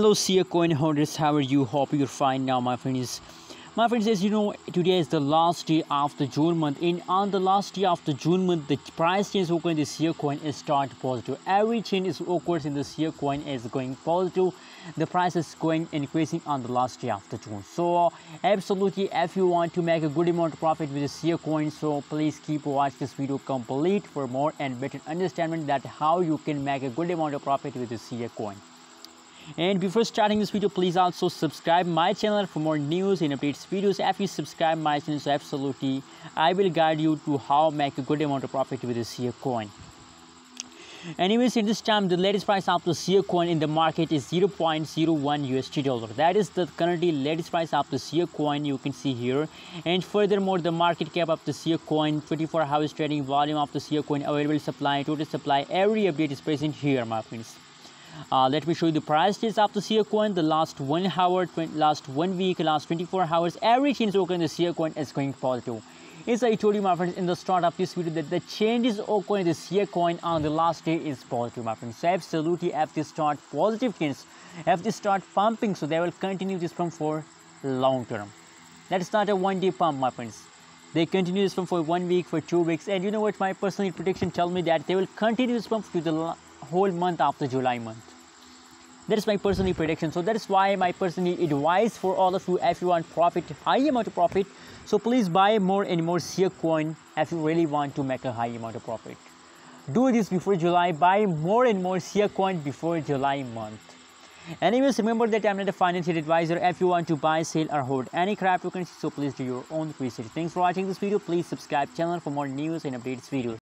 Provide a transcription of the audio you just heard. Hello Siacoin holders, how are you? Hope you're fine now, my friends. My friends, as you know, today is the last day of the June month, and on the last day of the June month, the price change occurred in the Siacoin is start positive. Every change is occurs in the Siacoin is going positive. The price is going increasing on the last day of the June. So absolutely, if you want to make a good amount of profit with the Siacoin, so please keep watch this video complete for more and better understanding that how you can make a good amount of profit with the Siacoin. And before starting this video, please also subscribe my channel for more news and updates videos. If you subscribe my channel, so absolutely I will guide you to how make a good amount of profit with the Siacoin. Anyways, at this time the latest price of the Siacoin in the market is $0.01 USD. That is the currently latest price of the Siacoin you can see here. And furthermore, the market cap of the Siacoin, 24 hours trading volume of the Siacoin, available supply, total supply, every update is present here, my friends. Let me show you the price change of the Siacoin, the last 1 hour, last 1 week, last 24 hours, every change occurring in the Siacoin is going positive. As I told you, my friends, in the start of this video, that the changes occurring in the Siacoin on the last day is positive, my friends. So absolutely, if they start positive gains, if they start pumping, so they will continue this pump for long term. That is not a one-day pump, my friends. They continue this pump for 1 week, for 2 weeks, and you know what, my personal prediction tells me that they will continue this pump to the whole month after July month. That is my personal prediction. So that is why my personal advice for all of you, if you want profit, high amount of profit, so please buy more and more Siacoin if you really want to make a high amount of profit. Do this before July, buy more and more Siacoin before July month. Anyways, remember that I'm not a financial advisor. If you want to buy, sell or hold any cryptocurrency, so please do your own research. Thanks for watching this video. Please subscribe channel for more news and updates videos.